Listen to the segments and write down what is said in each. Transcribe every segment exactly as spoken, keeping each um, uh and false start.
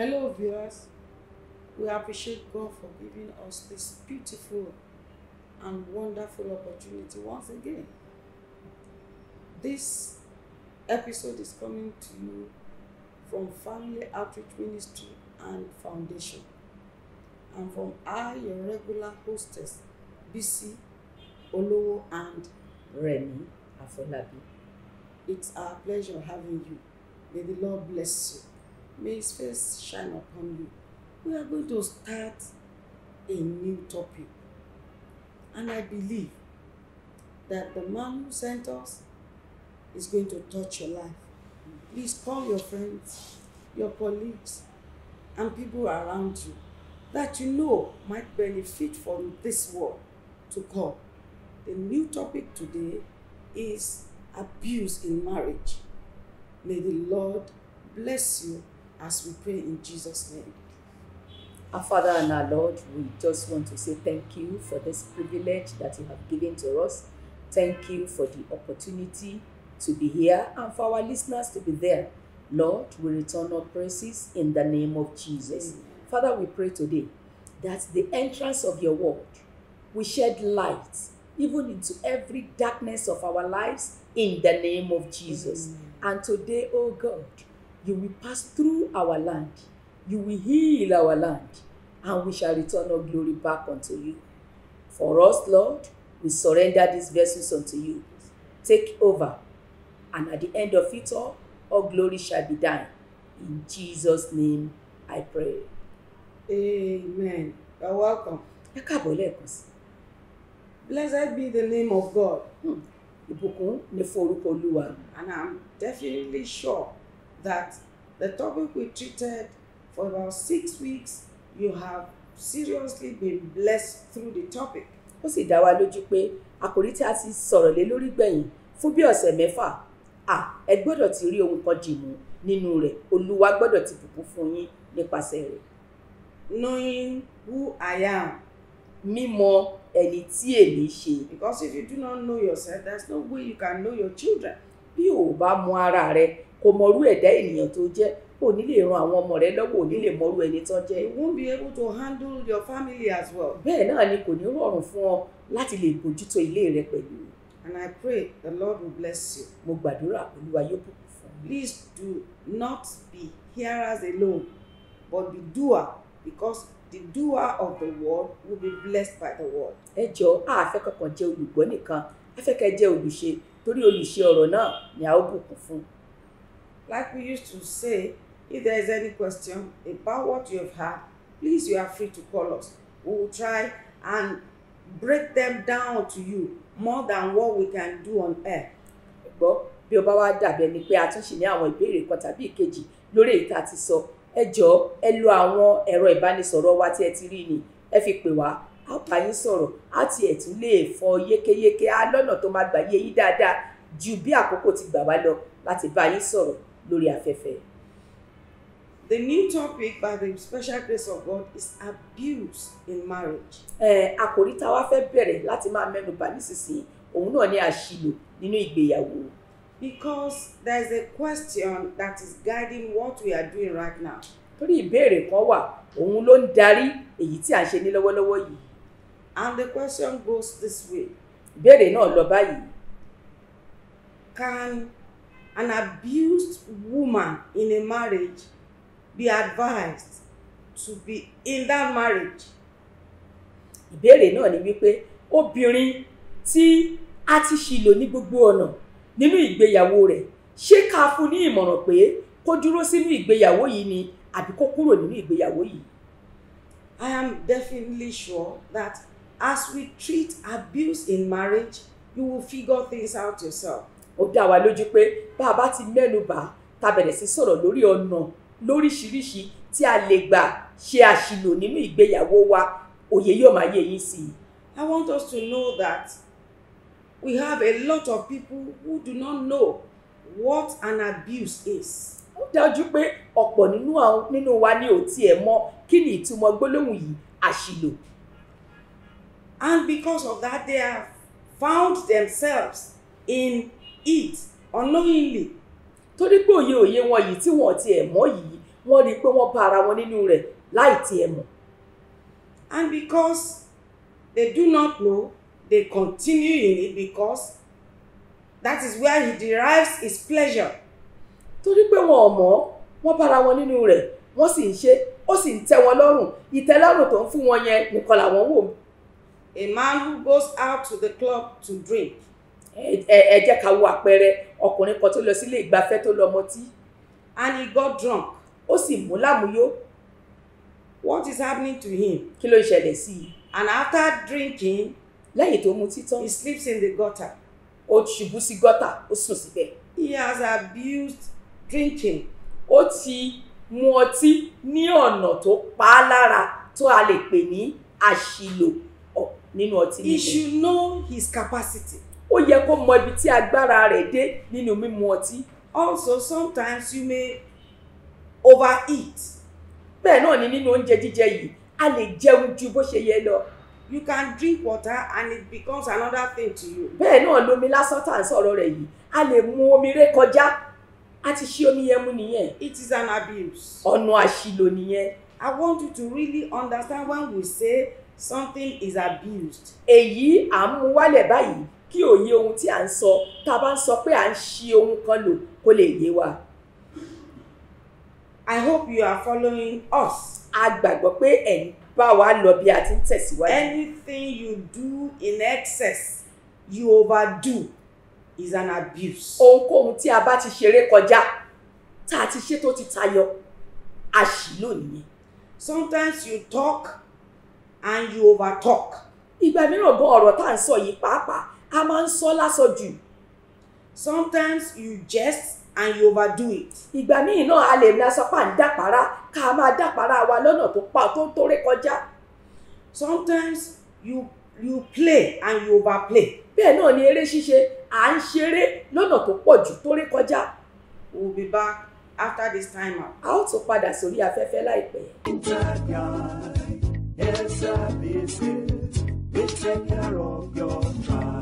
Hello viewers, we appreciate God for giving us this beautiful and wonderful opportunity once again. This episode is coming to you from Family Outreach Ministry and Foundation, and from I, your regular hostess, Bisi Olowo and Remi Afolabi. It's our pleasure having you. May the Lord bless you. May His face shine upon you. We are going to start a new topic. And I believe that the man who sent us is going to touch your life. Please call your friends, your colleagues, and people around you that you know might benefit from this word to come. The new topic today is abuse in marriage. May the Lord bless you as we pray in Jesus' name. Our Father and our Lord, we just want to say thank you for this privilege that you have given to us. Thank you for the opportunity to be here and for our listeners to be there. Lord, we return our praises in the name of Jesus. Amen. Father, we pray today that the entrance of your word will shed light even into every darkness of our lives in the name of Jesus. Amen. And today, oh God, you will pass through our land, you will heal our land, and we shall return our glory back unto you. For us, Lord, we surrender these vessels unto you. Take over, and at the end of it all, all glory shall be thine. In Jesus' name, I pray. Amen. You're welcome. Blessed be the name of God. Hmm. And I'm definitely sure that the topic we treated for about six weeks, you have seriously been blessed through the topic. Ó sì dá wa lójú pé àkòrí tí a ti sọ̀rọ̀ lé lórí gbẹ̀yìn fún bí ọ̀sẹ̀ mẹ́fà. Ah, ẹ gbọ́dọ̀ ti rí ohun kan dìmú nínú rẹ̀. Olúwa gbọ́dọ̀ ti bùkún fún yín nípasẹ̀ rẹ̀. Knowing who I am, mímọ ẹni tí èmi ṣe. Because if you do not know yourself, there's no way you can know your children. Bí o bá mọ ara rẹ, kò mọrú ẹ̀dá ènìyàn tó jẹ́, kò ní lè ran àwọn ọmọ rẹ lọ́wọ́, ò ní lè mọrú ẹni tó jẹ́. You won't be able to handle your family as well. Bẹ́ẹ̀ náà ni kò ní rọrùn fún ọ láti lè bójútó ilé rẹ pẹ̀lú. And I pray the Lord will bless you. Mo gbàdúrà Olúwa yóò bùkún fún ọ. Please do not be hearers alone, but be doer, because the doer of the word will be blessed by the word. Ẹ jọ̀ọ́, a fẹ́ kọ̀ọ̀kan jẹ́ olùgbọ́ nìkan, a fẹ́ kẹ́ jẹ́ olùṣe, torí olùṣe ọ̀rọ̀ náà ni a ó bùkún fún. Like we used to say, if there is any question about what you have had, please, you are free to call us. We will try and break them down to you more than what we can do on air. But bí ó bá wá dàbí ẹni pé a tún ṣì ní àwọn ìbéèrè kan tàbí ìkejì lórí èyí tá a ti sọ, ẹ jọ̀ọ́ ẹ lo àwọn ẹ̀rọ ìbánisọ̀rọ̀ wa tí ẹ ti rí ni, ẹ fi pè wá, a ó bá yín sọ̀rọ̀, a ti ẹ̀ tún lè fọ yékéyéké á lọ́nà tó máa gbà yé yín dáadáa ju bí àkókò ti gbà wá lọ láti bá yín sọ̀rọ̀ lórí afẹ́fẹ́. The new topic by the special grace of God is abuse in marriage. Eh, àkòrí tá wá fẹ́ bẹ̀rẹ̀ láti máa mẹ́nu bà nísinsìnyí, òun náà ni àṣìlò nínú ìgbéyàwó. Because there is a question that is guiding what we are doing right now. Torí ìbéèrè kan wà, òun ló ń darí èyí tí à ń ṣe ní lọ́wọ́lọ́wọ́ yìí. And the question goes this way. Ìbéèrè náà lọ báyìí. Can an abused woman in a marriage be advised to be in that marriage? Ìbéèrè náà ni wípé obìnrin tí a ti ṣìlò ní gbogbo ọ̀nà nínú ìgbéyàwó rẹ̀, ṣé ká fún ní ìmọ̀ràn pé kó dúró sínú ìgbéyàwó yìí ni àbí kó kúrò nínú ìgbéyàwó yìí? I am definitely sure that as we treat abuse in marriage, you will figure things out yourself. Ó dá wa lójú pé bá a bá ti mẹ́nu bà tá bẹ̀rẹ̀ sí sọ̀rọ̀ lórí ọ̀nà lóríṣiríṣi tí a lè gbà ṣe àṣìlò nínú ìgbéyàwó wa, òye yóò máa yé yín sí i. I want us to know that we have a lot of people who do not know what an abuse is. Ó dájú pé ọ̀pọ̀ nínú nínú wa ni ò tiẹ̀ mọ kí ni ìtumọ̀ gbólóhùn yìí, àṣìlò. And because of that, they have found themselves in it unknowingly. Torí pé òye òye wọn yìí tí wọn ti ẹ̀ mọ̀ yìí, wọ́n rí pé wọ́n bá ara wọn nínú rẹ̀ láì tiẹ̀ mọ̀. And because they do not know, they continue in it because that is where he derives his pleasure. Torí pé wọn ò mọ̀, wọ́n bá ara wọn nínú rẹ̀, wọ́n sì ń ṣe, ó sì ń tẹ́ wọn lọ́rùn, ìtẹ́lọ́rùn tó ń fún wọn yẹn nìkan làwọn wò. A man who goes out to the club to drink. Ẹ jẹ́ ká wo àpẹẹrẹ ọkùnrin kan tó lọ sílé ìgbafẹ́ tó lọ mọtí. And he got drunk. Ó sì mú lámúyó. What is happening to him? Kí ló ṣẹlẹ̀ sí i? And after drinking, lẹ́yìn tó mutí tán, he sleeps in the gutter. Ó ṣubú sí gutter, ó sùn síbẹ̀. He has abused drinking. Ó ti mu ọtí ní ọ̀nà tó pa á lára tó a lè pè ní àṣìlò nínú ọtí líle. He should know his capacity. Ó yẹ kó mọ ibi tí agbára rẹ̀ dé nínú mímu ọtí. Also, sometimes you may overeat. Bẹ́ẹ̀ náà ni nínú oúnjẹ jíjẹ yìí, a lè jẹun ju bó ṣe yẹ lọ. You can drink water and it becomes another thing to you. Bẹ́ẹ̀ náà lomi lásán tá à ń sọ̀rọ̀ rẹ̀ yìí, a lè mu omi ré kọjá, a ti ṣí omi yẹn mú nìyẹn. It is an abuse. Ọ̀nà àṣìlò nìyẹn. I want you to really understand when we say something is abused. Èyí à ń mú wálẹ̀ báyìí. Kí òye ohun tí à ń sọ tá a bá ń sọ pé à ń ṣi ohun kan lò kó lè yé wa. I hope you are following us. A gbàgbọ́ pé ẹ̀ ń bá wa lọ bí a ti ń tẹ̀síwájú. Anything you do in excess, you overdo is an abuse. Ohunkóhun tí a bá ti ṣeré kọjá tá a ti ṣe tó ti tayọ, àṣìlò nìyẹn. Sometimes you talk and you overtalk. Ìgbà mìíràn gan ọ̀rọ̀ tá à ń sọ yìí pàápàá. A máa ń sọ lásọ jù. Sometimes you jest and you overdo it. Ìgbà míì náà a lè máa sọ pé à ń dàpárá ká máa dàpárá wa lọ́nà tó pa tó ń toré kọjá. Sometimes you you play and you overplay. Bẹ́ẹ̀ náà ni eré ṣíṣe à ń ṣeré lọ́nà tó pọ̀ jù toré kọjá. We will be back after this time out. A ó tún padà sórí afẹ́fẹ́ láìpẹ́. Interguide Air Services, we take care of your travel.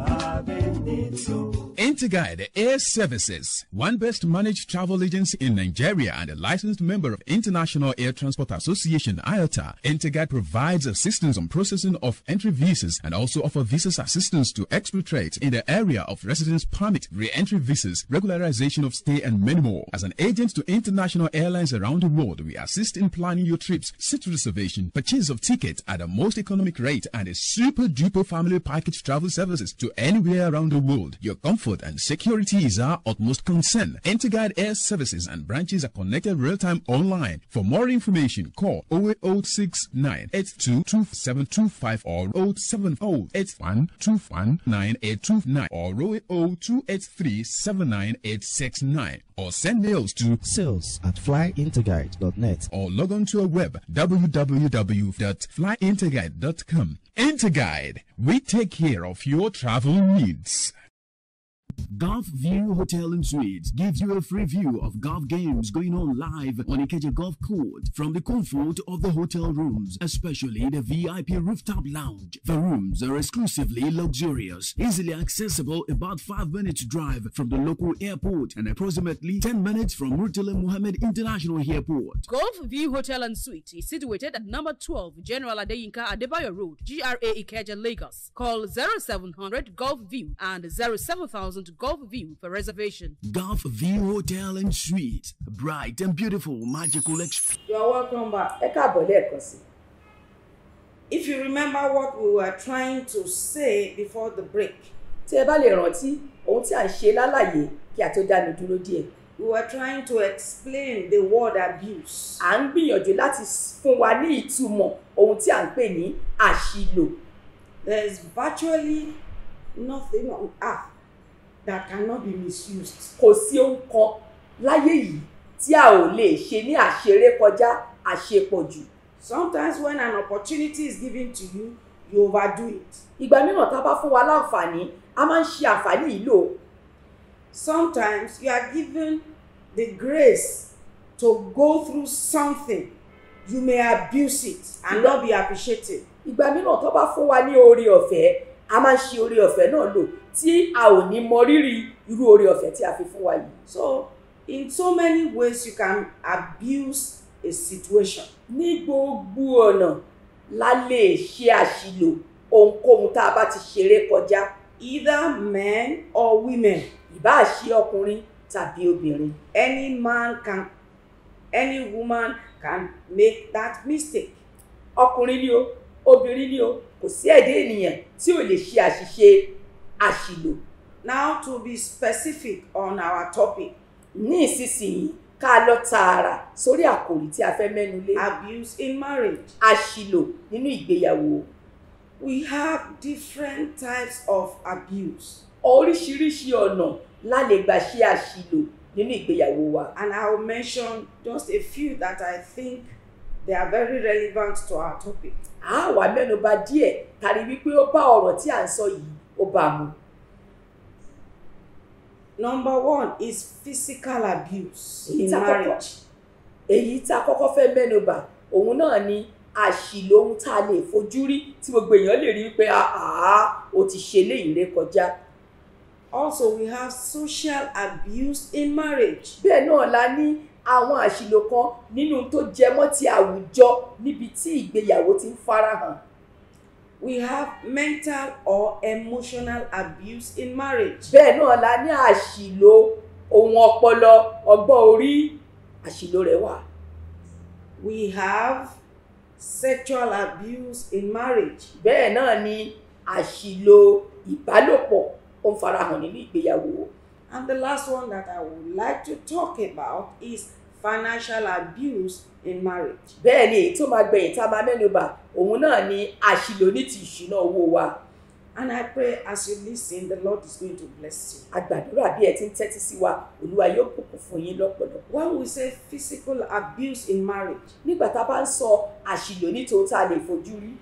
Interguide Air Services, one best managed travel agency in Nigeria and a licensed member of International Air Transport Association I A T A. Interguide provides assistance on processing of entry visas and also offer visas assistance to expatriates in the area of residence permit, re-entry visas, regularization of stay, and many more. As an agent to international airlines around the world, we assist in planning your trips, seat reservation, purchase of tickets at the most economic rate, and a super duper family package travel services to anywhere around the world. Your comfort and security is our utmost concern. Interguide Air Services and branches are connected real-time online. For more information, call zero eight zero six nine eight two two seven two five or zero seven zero eight one two one nine eight two nine or zero eight zero two eight three seven nine eight six nine or send mails to sales at fly interguide dot net or log on to our web w w w dot fly interguide dot com. Interguide, we take care of your travel needs. Golf View Hotel and Suites gives you a free view of golf games going on live on Ikeja Golf Court from the comfort of the hotel rooms, especially the V I P rooftop lounge. The rooms are exclusively luxurious, easily accessible about five minutes drive from the local airport and approximately ten minutes from Murtala Muhammed International Airport. Golf View Hotel and Suites is situated at number twelve General Adeyinka Adebayo Road, G R A Ikeja, Lagos. Call zero seven zero zero Golf View and zero seven thousand Golf View for reservation. Golf View Hotel and Suites, bright and beautiful magical experience. You are welcome back. Ẹ káàbọ̀ lẹ́ẹ̀kan sí. If you remember what we were trying to say before the break, tí ẹ bá lè rántí ohun tí à ń ṣe lálàyé kí a tó dánu dúró díẹ̀. We were trying to explain the word abuse. À ń gbìyànjú láti fún wa ní ìtumọ̀ ohun tí à ń pè ní àṣìlò. There is virtually nothing on earth that cannot be misused. Kò sí ohun kan láyé yìí tí a ò lè ṣe ní àṣeré kọjá àṣepọ̀jù. Sometimes when an opportunity is given to you, you overdo it. Ìgbà mìíràn tá a bá fún wa láǹfààní, a máa ń ṣe àǹfààní yìí lò. Sometimes you are given the grace to go through something. You may abuse it and not be appreciated. Ìgbà mìíràn tó bá fún wa ní oore ọ̀fẹ́, a máa ń ṣe oore ọ̀fẹ́ náà lò tí a ò ní mọ rírì irú oore ọ̀fẹ́ tí a fi fún wa yìí. So in so many ways you can abuse a situation. Ní gbogbo ọ̀nà la lè ṣe àṣìlò ohunkóhun tá a bá ti ṣeré kọjá. Either men or women, ìbáà ṣe ọkùnrin tàbí obìnrin. Any man can, any woman can make that mistake. Ọkùnrin ni o, obìnrin ni o, kò sí ẹ̀dá ènìyàn tí ò lè ṣe àṣìṣe àṣìlò. Now to be specific on our topic, ní ìsinsìnyí ká lọ tààrà sórí àkòrí tí a fẹ́ mẹ́nu lé. Abuse in marriage. Àṣìlò nínú ìgbéyàwó. We have different types of abuse. Oríṣiríṣi ọ̀nà la lè gbà ṣe àṣìlò nínú ìgbéyàwó wa. And I will mention just a few that I think they are very relevant to our topic. A wá mẹ́nu bà díẹ̀ tàbí wípé ó bá ọ̀rọ̀ tí à ń sọ yìí ó bá mu. Number one is physical abuse in marriage. Èyí tá kọ́kọ́ fẹ́ mẹ́nu bà òun náà ni àṣìlò ohun tá a lè fojú rí tí gbogbo èèyàn lè rí pé àá o ti ṣe léyìí ré kọjá. Also we have social abuse in marriage. Bẹ́ẹ̀ náà la ní àwọn àṣìlò kan nínú tó jẹmọ́ ti àwùjọ níbi tí ìgbéyàwó ti ń farahàn. We have mental or emotional abuse in marriage. Bẹ́ẹ̀ náà la ní àṣìlò ohun ọpọlọ ọgbọ́n orí àṣìlò rẹ̀ wà. We have sexual abuse in marriage. Bẹ́ẹ̀ náà ni àṣìlò ìbálòpọ̀ ó ń farahàn nínú ìgbéyàwó. And the last one that I would like to talk about is financial abuse in marriage. Bẹ́ẹ̀ ni tó máa gbẹ̀yìn tá a máa mẹ́nu bà òun náà ni àṣìlò ní ti ìṣúná owó wa. And I pray as you listen, the Lord is going to bless you. A gbàdúrà bí ẹ ti ń tẹ́tí sí wa, Olúwa yóò bùkún fún yín lọ́pọ̀lọpọ̀. When we say physical abuse in marriage, nígbà tá a bá ń sọ àṣìlò nítòótọ́ tá a lè fojú rí.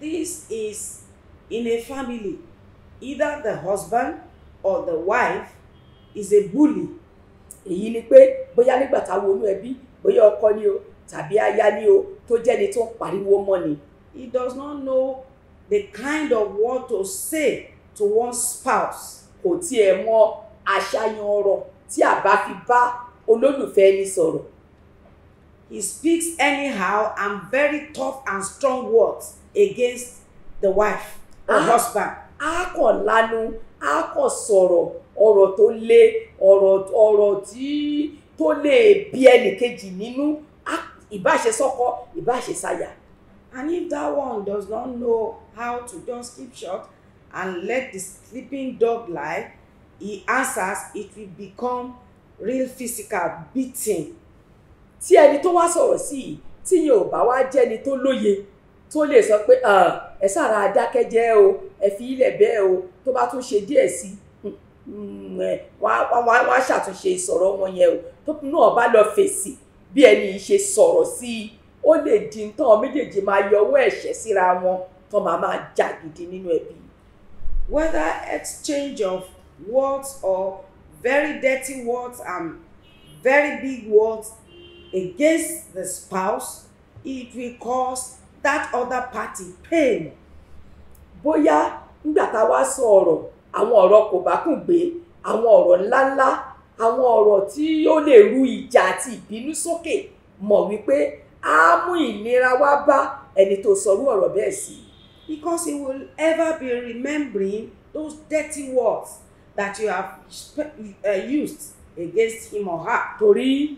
This is in a family, either the husband or the wife is a bully. Èyí ni pé bóyá nígbà tá a wọnú ẹbí bóyá ọkọ ni o tàbí aya ni o tó jẹ́ni tó ń pariwo mọ́ni. He does not know the kind of word to say to one's spouse. Kò tiẹ̀ mọ àṣàyàn ọ̀rọ̀ tí a bá fi bá olólùfẹ́ ẹni sọ̀rọ̀. He speaks anyhow and very tough and strong words against the wife or ah, husband. A kàn lanu, a kàn sọ̀rọ̀ ọ̀rọ̀ tó le, ọ̀rọ̀ ọ̀rọ̀ tí tó lè bí ẹnìkejì nínú. Ìbáṣesọ́kọ, ìbáṣesáya. And if that one does not know how to just keep short and let the sleeping dog lie, he answers, it will become real physical beating. Tí ẹni tó wá sọ̀rọ̀ sí i, tí yẹn ò bá wá jẹ́ni tó lóye, tó lè sọ pé ẹ sára adákẹ́jẹ́ o, ẹ fi ilẹ̀ bẹ́ẹ̀ o, tó bá tún ṣe díẹ̀ sí i, wọ́n á ṣàtúnṣe ìsọ̀rọ̀ wọn yẹn o, tó náà bá lọ fèsì. Bí ẹni ṣe sọ̀rọ̀ sí i ó lè di tán méjèèjì máa yọwọ́ ẹ̀ṣẹ̀ síra wọn tán máa máa jà gidi nínú ẹbí. Whether exchange of words or very dirty words and very big words against the spouse, it will cause that other party pain. Bóyá nígbà tá a wá sọ ọ̀rọ̀ àwọn ọ̀rọ̀ kò bá kùn gbé àwọn ọ̀rọ̀ ńláńlá àwọn ọ̀rọ̀ tí ó lè ru ìjà àti ìbínú sókè mọ̀ wípé á mú ìnira wá bá ẹni tó sọrú ọ̀rọ̀ bẹ́ẹ̀ sí. Because he will ever be remembering those dirty words that you have uh, used against him or her. Torí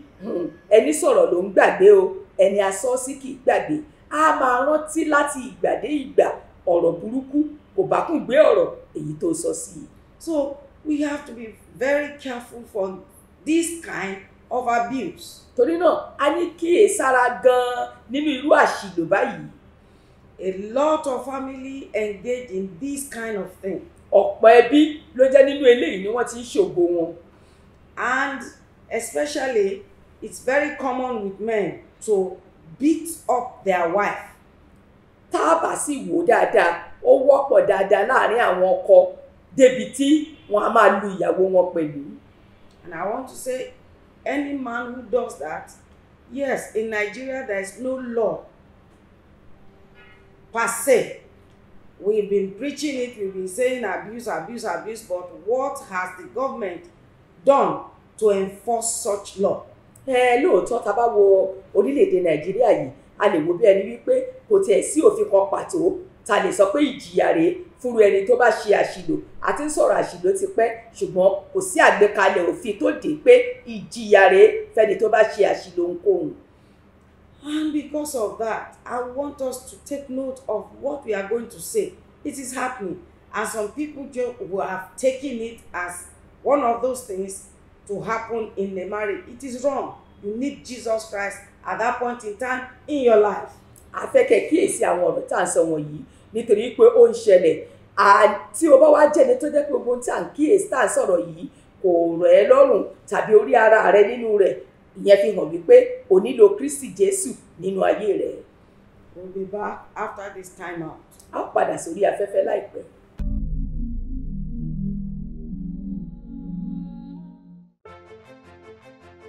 ẹni sọ̀rọ̀ ló ń gbàgbé o, ẹni asọ́ sí kì í gbàgbé, á máa rántí láti ìgbà dé ìgbà ọ̀rọ̀ burúkú kò bá kún gbé ọ̀rọ̀ èyí tó sọ sí i. So we have to be very careful for this kind of abuse. Torí náà, a ní kíyèsára gan-an nínú irú àṣìlò báyìí. A lot of family engage in this kind of thing. Ọ̀pọ̀ ẹbí ló jẹ́ nínú eléyìí ni wọ́n ti ń ṣògo wọn. And especially, it's very common with men to beat up their wife. Tá a bá sì wò dáadáa, ó wọ́pọ̀ dáadáa láàárín àwọn ọkọ débi tí wọn a máa lu ìyàwó wọn pẹ̀lú. And I want to say, any man who does that, yes, in Nigeria there is no law per se. We've been preaching it, we've been saying abuse, abuse, abuse, but what has the government done to enforce such law? eh lóòótọ́ tá bá wo orílẹ̀-èdè Nàìjíríà yìí a lè wò bí ẹni wípé kò tiẹ̀ sí òfin kan pàtó ta lè sọ pé ìjìyà rèé fúnru ẹni tó bá ṣe àṣìlò àti ń sọ̀rọ̀ àṣìlò ti pẹ́ ṣùgbọ́n kò sí àgbékalẹ̀ òfin tó dé pé ìjìyà rèé fẹ́ni tó bá ṣe àṣìlò ohunkóhun. And because of that, I want us to take note of what we are going to say. It is happening. And some people who have taken it as one of those things to happen in a marriage. It is wrong. You need Jesus Christ at that point in time in your life. A fẹ́ kẹ́ kíyèsí àwọn ọ̀rọ̀ tá à ń sọ wọ̀nyí nítorí pé ó ń ṣẹlẹ̀ tí o bá wá jẹ́ ní tó jẹ́ pé gbogbo ohun tí à ń kíyèsí tá à ń sọ̀rọ̀ yìí kò rọ̀ ẹ́ lọ́rùn tàbí orí ara rẹ nínú rẹ̀. Ìyẹn fi hàn wípé o nílò Kristi Jésù nínú ayé rẹ. We'll be back after this time out. A padà sórí afẹ́fẹ́ láìpẹ́.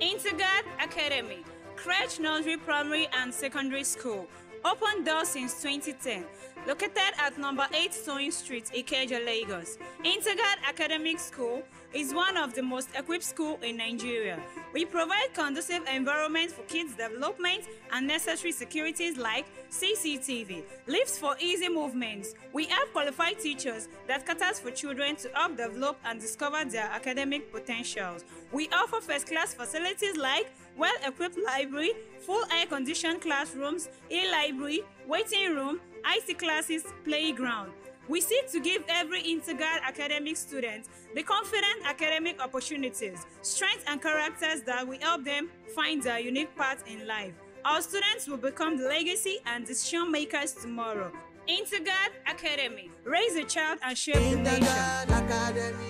Intergard Academy, Crèche, Nursery, Primary and Secondary School. Open doors since twenty ten. Located at number eight Sewing Street, Ikeja, Lagos. Interguide Academic School is one of the most equipped schools in Nigeria. We provide conducive environment for kids' development and necessary securities like C C T V, lifts for easy movements. We have qualified teachers that caters for children to help develop and discover their academic potentials. We offer first-class facilities like well-equipped library, full air-conditioned classrooms, e-library, waiting room, I C classes, playground. We seek to give every Interguide academic student the confident academic opportunities, strengths and characters that will help them find their unique path in life. Our students will become the legacy and decision makers tomorrow. Interguide Academy, raise a child and shape the nation. Interguide Academy,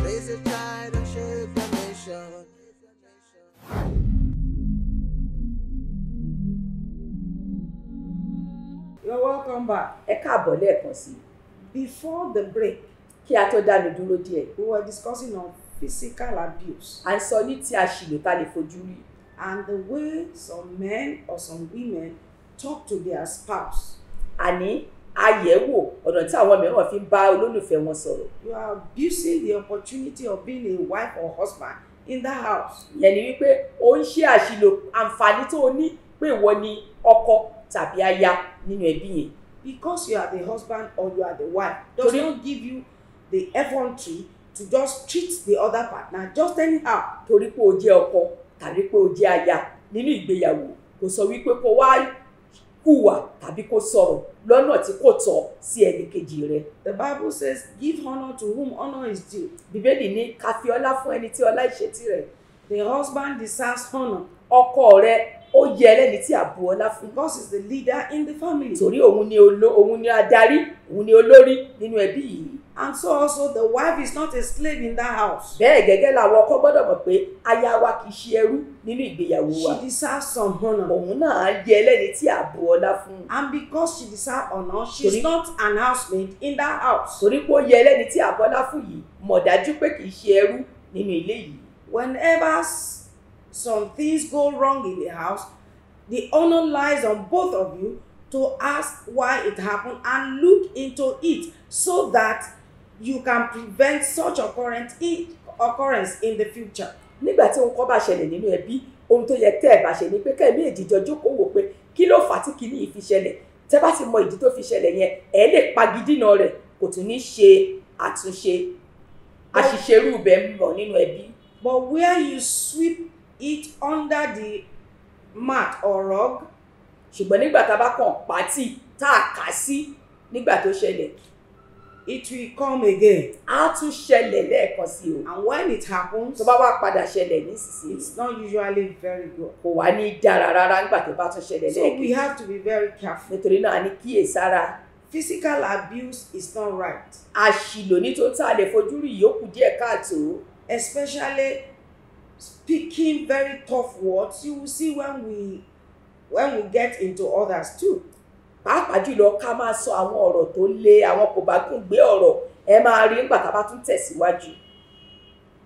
raise a child and shape the nation. You're welcome back. Ẹ káàbọ̀ lẹ́ẹ̀kan sí. Before the break, kí a tó dánu dúró díẹ̀. We were discussing on physical abuse. À ń sọ ní ti àṣìlò tá lè fojú rí. And the way some men or some women talk to their spouse. Àní àyẹ̀wò ọ̀nà tí àwọn mìíràn fi ń bá olólùfẹ́ wọn sọ̀rọ̀. You are abusing the opportunity of being a wife or husband in that house. Ìyẹn ni wípé ó ń ṣe àṣìlò àǹfààní tó o ní pé ìwọ ni ọkọ tàbí aya nínú ẹbí yẹn. Because you are the husband or you are the wife does Tori, not give you the effrontery to just treat the other partner just anyhow. Torí pé o jẹ́ ọkọ tàbí pé o jẹ́ aya nínú ìgbéyàwó kò sọ wípé kó wá hùwà tàbí kó sọ̀rọ̀ lọ́nà tí kò tọ́ sí ẹnì kejì rẹ. The Bible says give honour to whom honour is due. Bíbélì ní ká fi ọlá fún ẹni tí ọlá ìṣe tirẹ̀. The husband deserves honour. Ọkọ rẹ ó yẹ ẹlẹ́ni tí àbú ọlá fún. Because he's the leader in the family. Torí òun ni olo òun ni adarí òun ni olórí nínú ẹbí yìí. And so also the wife is not a slave in that house. Bẹ́ẹ̀ gẹ́gẹ́ làwọn ọkọ gbọ́dọ̀ mọ̀ pé aya wa kì í ṣe ẹrú nínú ìgbéyàwó wa. She deserves some honour. Òun náà yẹ ẹlẹ́ni tí àbú ọlá fún. And because she deserves honour, she's Tori, not an housemaid in that house. Torí pé ó yẹ ẹlẹ́ni tí àbú ọlá fún yìí mọ̀ dájú pé kì í ṣe ẹrú nínú ilé yìí. Whenever some things go wrong in the house, the honor lies on both of you to ask why it happened and look into it so that you can prevent such occurrence occurrence in the future. Nígbà tí ohun kan bá ṣẹlẹ̀ nínú ẹbí, ohun tó yẹ tẹ́ ẹ bá ṣe ni pé kẹ́ ẹ méjì jọ jókòó wò pé kí ló fà á tí kìíní yìí fi ṣẹlẹ̀, tẹ́ bá ti mọ ìdí tó fi ṣẹlẹ̀ yẹn ẹ lè pagidínà rẹ̀ kò tún ní ṣe àtúnṣe àṣìṣe irú bẹ́ẹ̀ mọ́ nínú ẹbí. But where you sweep it under the mat or rug. Ṣùgbọ́n nígbà tá a bá kàn pàtì tá a kà sí nígbà tó ṣẹlẹ̀. It will come again. Á tún ṣẹlẹ̀ lẹ́ẹ̀kan sí o. And when it happens. Tó bá wá padà ṣẹlẹ̀ nísinsìnyí. It's not usually very good. Kò wá ní dára rárá nígbà tó bá tún ṣẹlẹ̀ lẹ́ẹ̀kan. So we have to be very careful. Nítorí náà a ní kíyèsára. Physical abuse is not right. Àṣìlò nítorí tá a lè fojú rí yòókù díẹ̀ káàtó. Especially speaking very tough words, you will see when we when we get into others too. Pàápàá jùlọ ká máa sọ àwọn ọ̀rọ̀ tó le àwọn kò bá kún gbé ọ̀rọ̀ ẹ máa rí nígbà tá a bá tún tẹ̀síwájú.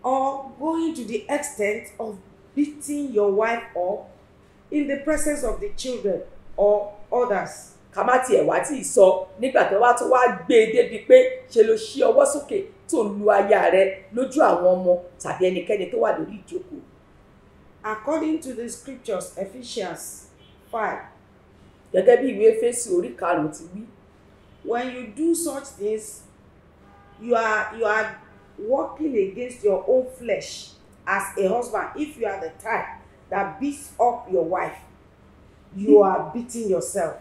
Or going to the extent of beating your wife up in the presence of the children or others. Ká má tiẹ̀ wá tí ì sọ nígbà tó wá tó wá gbé e débi pé ṣe ló ṣí ọwọ́ sókè tó lu aya rẹ lójú àwọn ọmọ tàbí ẹnikẹ́ni tó wà lórí ìjókòó. according to the scriptures, Ephesians five. When you do such things, you are you are working against your own flesh as a husband. If you are the type that beats up your wife, you are beating yourself.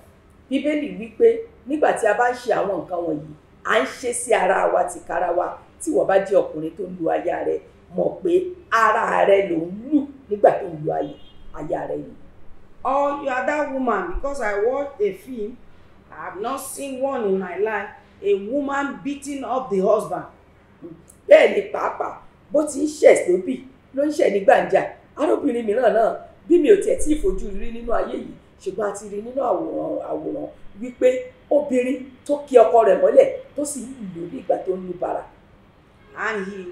Bíbélì wípé nígbà tí a bá ń ṣe àwọn nǹkan wọ̀nyí, à ń ṣe sí ara wa tìkára wa. Tí wọ́n bá jẹ́ ọkùnrin tó ń lu aya rẹ̀, mọ̀ pé ara rẹ̀ ló ń lù nígbà tó ń lu aya rẹ̀ yìí. Oh, you are that woman, because I watched a film, I have not seen one in my life, a woman beating up the husband. Bẹ́ẹ̀ ni pàápàá, bó ti ń ṣẹ̀ sóbì ló ń ṣẹ̀ ní gbàǹjà. Arábìnrin mìíràn náà, bí mi ò tiẹ̀ tí ìfojú rí nínú ayé yìí, ṣùgbọ́n a ti rí nínú àwòrán àwòrán wípé obìnrin tó ki ọkọ rẹ̀ mọ́lẹ̀ tó sì ń lù ní ìgbà tó ń lu bàrà. And he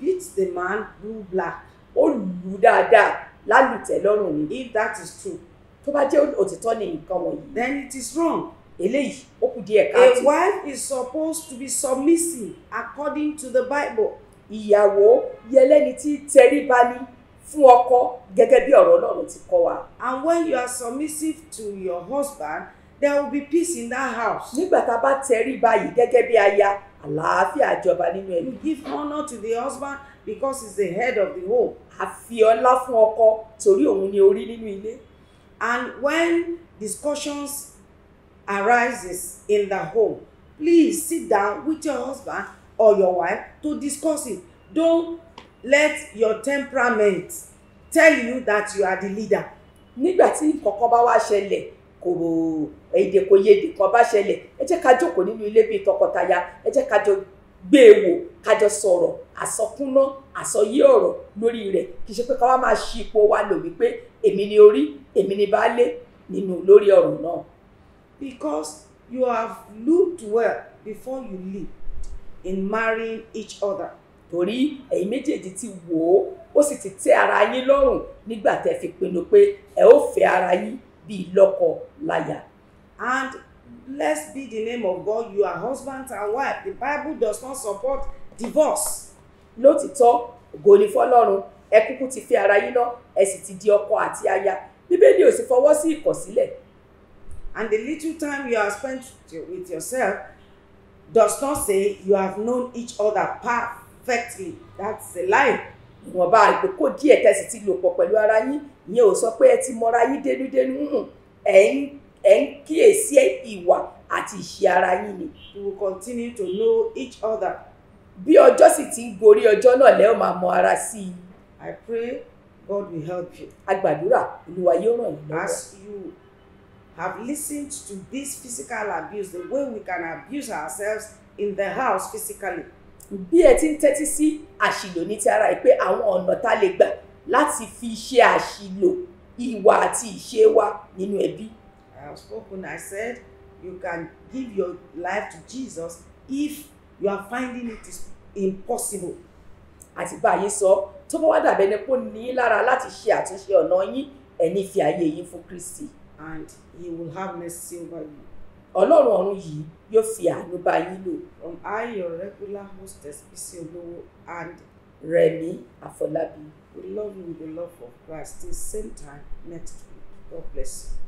beats the man blue black. Ó lù dáadáa lálùtẹ̀ lọ́rùn ni. If that is true. Tó bá jẹ́ òtítọ́ ni nǹkan wọ̀nyí. Then it is wrong. Eléyìí ó kù díẹ̀ káàtó. A wife is supposed to be submissive according to the Bible. Ìyàwó yẹlẹ́ni tí tẹríba ni fún ọkọ gẹ́gẹ́ bí ọ̀rọ̀ Ọlọ́run ti kọ́ wa. And when you are submissive to your husband, there will be peace in that house. Nígbà tá a bá tẹríba yìí gẹ́gẹ́ bí aya, àlàáfíà jọba nínú ẹbí. You give honour to the husband because he's the head of the home. A fi ọlá fún ọkọ torí òun ni orí nínú ilé. And when discussions arises in the home, please sit down with your husband or your wife to discuss it. Don't let your temperament tell you that you are the leader. Nígbà tí nǹkankan bá wá ṣẹlẹ̀, kò èdè kò yédè kan bá ṣẹlẹ̀, ẹ jẹ́ ká jókòó nínú ilé bíi tọkọtaya, ẹ jẹ́ ká jọ gbé e wò, ká jọ sọ̀rọ̀ àsọkúnná àsọyé ọ̀rọ̀ lórí rẹ̀, kì í ṣe pé ká wá máa ṣi ipò wa lò wípé èmi ni orí, èmi ni baálé nínú lórí ọ̀rọ̀ náà. Because you have looked well before you leave in marrying each other. Torí ẹ̀yin méjèèjì ti wò ó, ó sì ti tẹ́ ara yín lọ́rùn nígbà tẹ́ fi pinnu pé ẹ ó fẹ́ ara yín bíi lọ́kọ láya. And blessed be the name of God, you are husbands and wife. The Bible does not support divorce. Lótìtọ́, ògo ni fọ́lọ́run, ẹ kúkú ti fẹ́ ara yín náà, ẹ sì ti di ọkọ àti aya. Bíbélì ò sì fọwọ́ sí ìkọ̀sílẹ̀. And the little time you have spent with yourself does not say you have known each other perfectly. That's a lie. Wọ́n bá àgbékò díẹ̀ tẹ́sí ti lò pọ̀ pẹ̀lú ara yín, ìyẹn ò sọ pé ẹ ti mọra yín dénúdénú hùn. Ẹ ń kíyèsí ìwà àti ìṣe ara yín ni. You will continue to know each other. Bí ọjọ́ sì ti ń gorí ọjọ́ náà lẹ́ ò máa mọ ara sí i. I pray God will help you. A gbàdúrà Olúwa yóò ràn yín lọ́wọ́. As you have listened to this physical abuse, the way we can abuse ourselves in the house physically. Bí ẹ ti ń tẹ́tí sí àṣìlò ní ti ara ẹ̀ pé àwọn ọ̀nà tá lè gbà láti fi ṣe àṣìlò ìwà àti ìṣe wa nínú ẹbí. I have spoken, I said, you can give your life to Jesus if you are finding it is impossible. Àti báyìí sọ, tó bá wá dàbẹ́ ni kò ní lára láti ṣe àtúnṣe ọ̀nà yín, ẹ ní fi ayé yín fún Kristi. And he will have mercy over you. Ọlọ́run ọ̀run yìí yóò fi àánú bá yín lò. From I, your regular hostess, Bisi Olowo and Remi Afolabi. We love you with the love of Christ. Till same time next week. God bless you.